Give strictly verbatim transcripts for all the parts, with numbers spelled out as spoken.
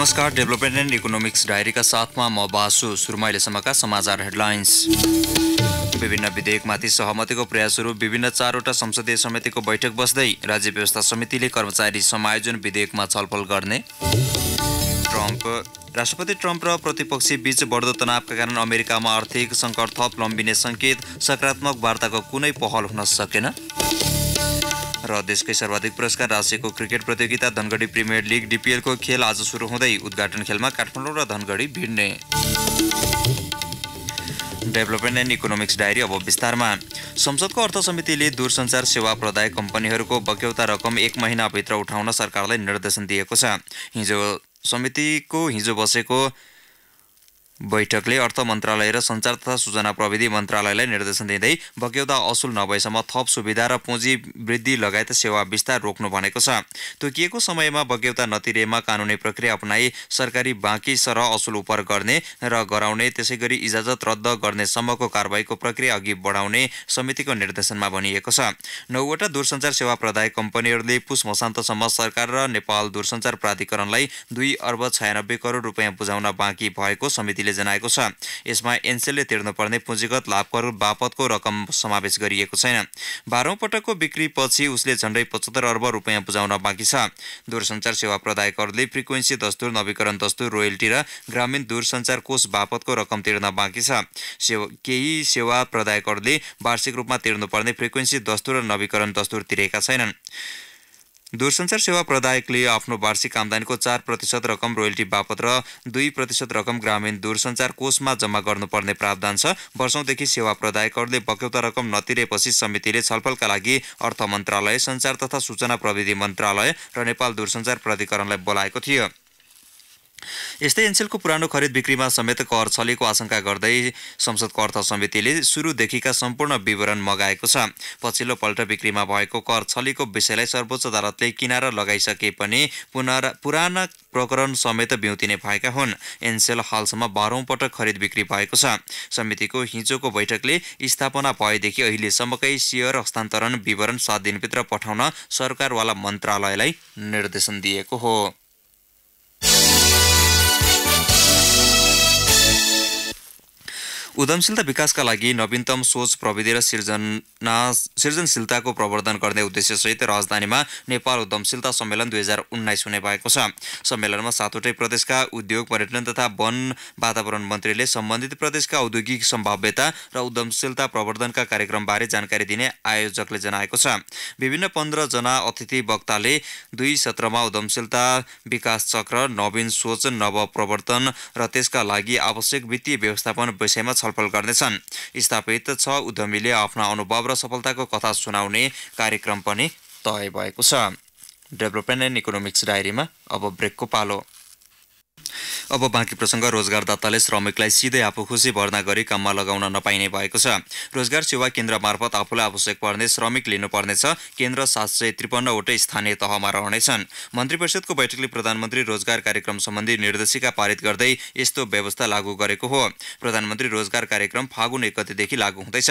नमस्कार, development and economics diary का साथमा म बासु। सुरुमा अहिलेसम्मका समाचार हेडलाइन्स। विभिन्न विधेयकमाथि सहमतिको प्रयासहरू। विभिन्न चारवटा संसदीय समितिको बैठक बस्दै राज्य व्यवस्था समितिले कर्मचारी समायोजन विधेयकमा छलफल गर्ने। ट्रम्प राष्ट्रपति ट्रम्प र प्रतिपक्षी बीच बढ्दो तनावका कारण अमेरिकामा आर्थिक संकट थप लम्बिने संकेत। सकारात्मक वार्ताको कुनै पहल हुन सकेन। र देशकै सर्वाधिक पुरस्कार राशिको क्रिकेट प्रतियोगिता धनगढी प्रिमियर लिग डीपीएल को खेल आज सुरु हुँदै उद्घाटन खेलमा काठमाडौँ र धनगढी भिड्ने। डेभलपमेन्ट एन्ड इकोनोमिक्स डायरी अब विस्तारमा। संसदको अर्थ समितिले दूरसञ्चार सेवा प्रदायक कम्पनीहरूको बक्यौता रकम एक महिनाभित्र उठाउन सरकारलाई निर्देशन दिएको छ। हिजो समितिको हिजो बसेको बैठकले अर्थ मन्त्रालय र सञ्चार तथा सूचना प्रविधि मन्त्रालयलाई निर्देशन दिँदै बक्यौता असुल नभएसम्म थप सुविधा र पुँजी वृद्धि लगायत सेवा विस्तार रोक्नु भनेको छ। तोकिएको समयमा बक्यौता नतिरेमा कानुनी प्रक्रिया अपनाई सरकारी बाँकी सरह असुल उपर गर्ने र गराउने, त्यसैगरी इजाजत रद्द गर्नेसम्मको कारबाहीको प्रक्रिया अघि बढाउने समितिको निर्देशनमा भनिएको छ। नौवटा दूरसञ्चार सेवा प्रदायक कम्पनीहरूले पुस मसान्तसम्म सरकार र नेपाल दूरसञ्चार प्राधिकरणलाई दुई अर्ब छयानब्बे करोड रुपियाँ बुझाउन बाँकी भएको समितिले जनाएको छ। यसमा एनसीएलले तिर्नुपर्ने पुँजीगत लाभकर बापतको रकम समावेश गरिएको छैन। बाह्रौं पटकको बिक्रीपछि उसले झण्डै पचहत्तर अर्ब रुपियाँ बुझाउन बाँकी छ। दूरसञ्चार सेवा प्रदायकहरूले फ्रिक्वेन्सी दस्तुर, नवीकरण दस्तुर, रोयल्टी र ग्रामीण दूरसञ्चार कोष बापतको रकम तिर्न बाँकी छ। केही सेवा प्रदायकहरूले वार्षिक रूपमा तिर्नुपर्ने फ्रिक्वेन्सी दस्तुर र नवीकरण दस्तुर तिरेका छैनन्। दूरसञ्चार सेवा प्रदायकले आफ्नो वार्षिक आम्दानीको चार प्रतिशत रकम रोयल्टी बापत र दुई प्रतिशत रकम ग्रामीण दूरसञ्चार कोषमा जम्मा गर्नुपर्ने प्रावधान छ। वर्षौंदेखि सेवा प्रदायकहरूले बक्यौता रकम नतिरेपछि समितिले छलफलका लागि अर्थ मन्त्रालय, सञ्चार तथा सूचना प्रविधि मन्त्रालय र नेपाल दूरसञ्चार प्राधिकरणलाई बोलाएको थियो। यस्तै एनसेलको पुरानो खरिद बिक्रीमा समेत कर छलेको आशंका गर्दै संसदको अर्थ समितिले सुरुदेखिका सम्पूर्ण विवरण मगाएको छ। पछिल्लो पल्ट बिक्रीमा भएको कर छलेको विषयलाई सर्वोच्च अदालतले किनारा लगाइसके पनि पुराना प्रकरण समेत ब्युतिने भएका हुन्। एनसेल हालसम्म बाह्रौं पटक खरिद बिक्री भएको छ। समितिको हिजोको बैठकले स्थापना भएदेखि अहिलेसम्मकै सेयर हस्तान्तरण विवरण सात दिनभित्र पठाउन सरकारवाला मन्त्रालयलाई निर्देशन दिएको हो। उद्यमशीलता विकासका लागि नवीनतम सोच, प्रविधि र सिर्जना सृजनशीलताको प्रवर्धन गर्ने उद्देश्यसहित राजधानीमा नेपाल उद्यमशीलता सम्मेलन दुई हजार उन्नाइस हुने भएको छ। सम्मेलनमा सातवटै प्रदेशका उद्योग, पर्यटन तथा वन वातावरण मन्त्रीले सम्बन्धित प्रदेशका औद्योगिक सम्भाव्यता र उद्यमशीलता प्रवर्धनका कार्यक्रमबारे जानकारी दिने आयोजकले जनाएको छ। विभिन्न पन्ध्रजना अतिथि वक्ताले दुई सत्रमा उद्यमशीलता विकास चक्र, नवीन सोच, नवप्रवर्तन र त्यसका लागि आवश्यक वित्तीय व्यवस्थापन विषयमा छलफल गर्नेछन्। स्थापित छ उद्यमीले आफ्ना अनुभव र सफलताको कथा सुनाउने कार्यक्रम पनि तय भएको छ। डेभलपमेन्ट एन्ड इकोनोमिक्स डायरीमा अब ब्रेकको पालो। अब बाँकी प्रसंग। रोजगारदाताले श्रमिकलाई सिधै आफू खुसी भर्ना गरी काममा लगाउन नपाइने भएको छ। रोजगार सेवा केन्द्र मार्फत आफूलाई आवश्यक पर्ने श्रमिक लिनुपर्नेछ। केन्द्र सात सय त्रिपन्नवटै स्थानीय तहमा रहनेछन्। मन्त्री परिषदको बैठकले प्रधानमन्त्री रोजगार कार्यक्रम सम्बन्धी निर्देशिका पारित गर्दै यस्तो व्यवस्था लागू गरेको हो। प्रधानमन्त्री रोजगार कार्यक्रम फागुन एक गतेदेखि लागू हुँदैछ।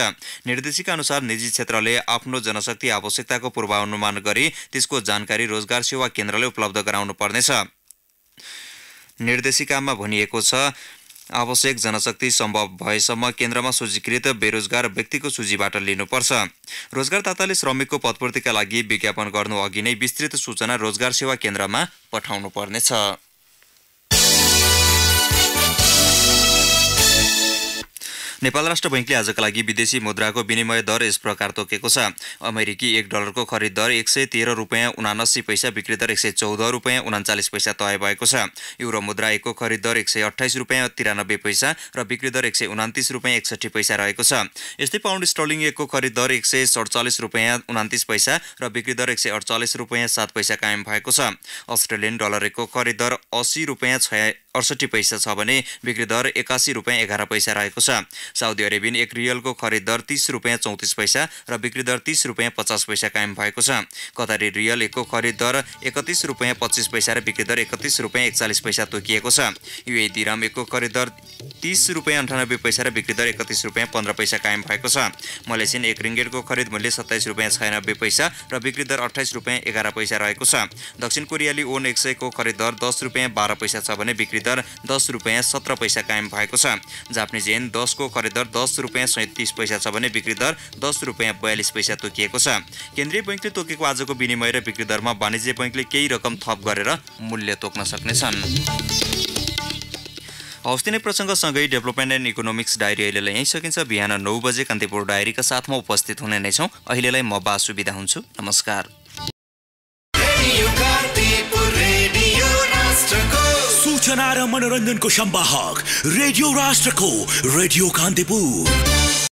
निर्देशिका अनुसार निजी क्षेत्रले आफ्नो जनशक्ति आवश्यकताको पूर्वानुमान गरी त्यसको जानकारी रोजगार सेवा केन्द्रले उपलब्ध गराउनु पर्नेछ। निर्देशिकामा भनिएको छ, आवश्यक जनशक्ति सम्भव भएसम्म केन्द्रमा सूचीकृत बेरोजगार व्यक्तिको सूचीबाट लिनुपर्छ। रोजगारदाताले श्रमिकको पदपूर्तिका लागि विज्ञापन गर्नु अघि नै विस्तृत सूचना रोजगार सेवा केन्द्रमा पठाउनु पर्नेछ। नेपाल राष्ट्र बैंकले आजका लागि विदेशी मुद्राको विनिमय दर यस प्रकार तोकेको छ। अमेरिकी एक डलरको खरिद दर एक सय तेह्र रुपियाँ उनासी पैसा, बिक्री दर एक सय चौध रुपियाँ उन्चालिस पैसा तय भएको छ। युरो मुद्रा एकको खरिद दर एक सय अठाइस रुपियाँ तिरानब्बे पैसा र बिक्री दर एक सय उनातिस रुपियाँ एकसठी पैसा रहेको छ। यस्तै पाउन्ड स्टर्लिङ एकको खरिद दर एक सय सडचालिस रुपियाँ उनातिस पैसा र बिक्री दर एक सय अडचालिस रुपियाँ सात पैसा कायम भएको छ। अस्ट्रेलियन डलर एकको खरिद दर असी रुपियाँ छ अठसट्ठी पैसा छ भने बिक्री दर एकासी रुपैयाँ एघार पैसा रहेको छ। साउदी अरेबियन एक रियलको खरिद दर तीस रुपैयाँ चौंतीस पैसा र बिक्री दर तीस रुपैयाँ पचास पैसा कायम भएको छ। कतारी रियल एकको खरिद दर एकतीस रुपैयाँ पच्चीस पैसा र बिक्री दर एकतीस रुपैयाँ एकचालीस पैसा तोकिएको छ। युएई दिरहम एकको खरिद दर तीस रुपैयाँ अन्ठानब्बे पैसा र बिक्री दर एकतीस रुपैयाँ पंद्रह पैसा कायम भएको छ। मलेसियन एक रिङ्गेटको खरिद मूल्य सत्ताइस रुपैयाँ छयानब्बे पैसा र बिक्री दर अट्ठाइस रुपैयाँ एघार पैसा रहेको छ। दक्षिण कोरियाली ओन एक सयको खरिद दर दस रुपैयाँ बाह्र पैसा छ भने बिक्री दर दस रुपैयाँ सत्रह पैसा कायम भएको छ। जापानी येन दसको खरिद दर दस रुपैयाँ सैंतीस पैसा छ भने बिक्री दर दस रुपैयाँ बयालीस पैसा तोकिएको छ। केन्द्रीय बैंकले तोकेको आजको विनिमय र बिक्री दरमा वाणिज्य बैंकले केही रकम थप गरेर मूल्य तोक्न सक्नेछन्। हौस्तिने प्रसंगसँगै डेभलपमेन्ट एन्ड इकोनोमिक्स डायरी अहिलेलाई यहीँ सकिन्छ। बिहान नौ बजे कान्तिपुर डायरीका साथमा उपस्थित हुने नै छौँ। अहिलेलाई म बासु बिदा हुन्छु। नमस्कार। सूचना र मनोरञ्जनको सम्वाहक रेडियो राष्ट्रको रेडियो कान्तिपुर।